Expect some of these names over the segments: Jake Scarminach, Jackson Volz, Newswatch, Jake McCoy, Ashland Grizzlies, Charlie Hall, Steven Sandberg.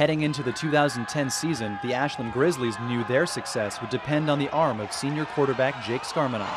Heading into the 2010 season, the Ashland Grizzlies knew their success would depend on the arm of senior quarterback Jake Scarminach.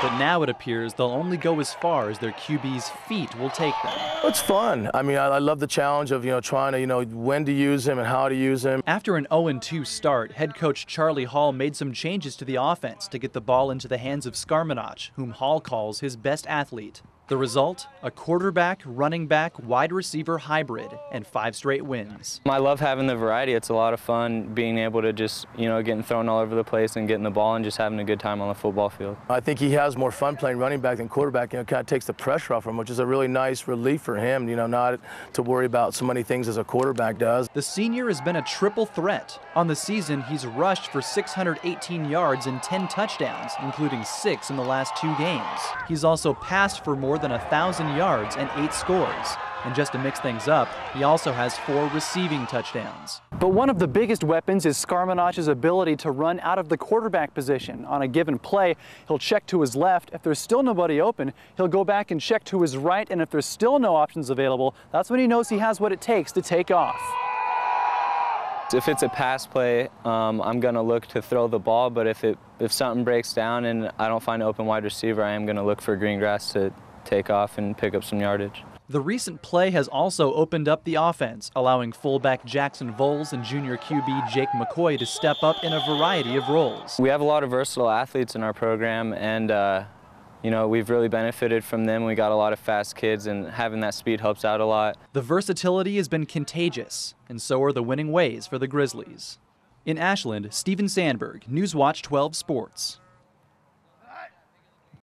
But now it appears they'll only go as far as their QB's feet will take them. It's fun. I mean, I love the challenge of, trying to, when to use him and how to use him. After an 0-2 start, head coach Charlie Hall made some changes to the offense to get the ball into the hands of Scarminach, whom Hall calls his best athlete. The result? A quarterback, running back, wide receiver hybrid, and 5 straight wins. I love having the variety. It's a lot of fun being able to just, getting thrown all over the place and getting the ball and just having a good time on the football field. I think he has more fun playing running back than quarterback. It kind of takes the pressure off him, which is a really nice relief for him, not to worry about so many things as a quarterback does. The senior has been a triple threat. On the season, he's rushed for 618 yards and 10 touchdowns, including 6 in the last 2 games. He's also passed for more than 1,000 yards and 8 scores. And just to mix things up, he also has 4 receiving touchdowns. But one of the biggest weapons is Scarminach's ability to run out of the quarterback position. On a given play, he'll check to his left. If there's still nobody open, he'll go back and check to his right. And if there's still no options available, that's when he knows he has what it takes to take off. If it's a pass play, I'm going to look to throw the ball. But if something breaks down and I don't find an open wide receiver, I am going to look for green grass to take off and pick up some yardage. The recent play has also opened up the offense, allowing fullback Jackson Volz and junior QB Jake McCoy to step up in a variety of roles. We have a lot of versatile athletes in our program, and we've really benefited from them. We got a lot of fast kids, and having that speed helps out a lot. The versatility has been contagious, and so are the winning ways for the Grizzlies. In Ashland, Steven Sandberg, Newswatch 12 Sports.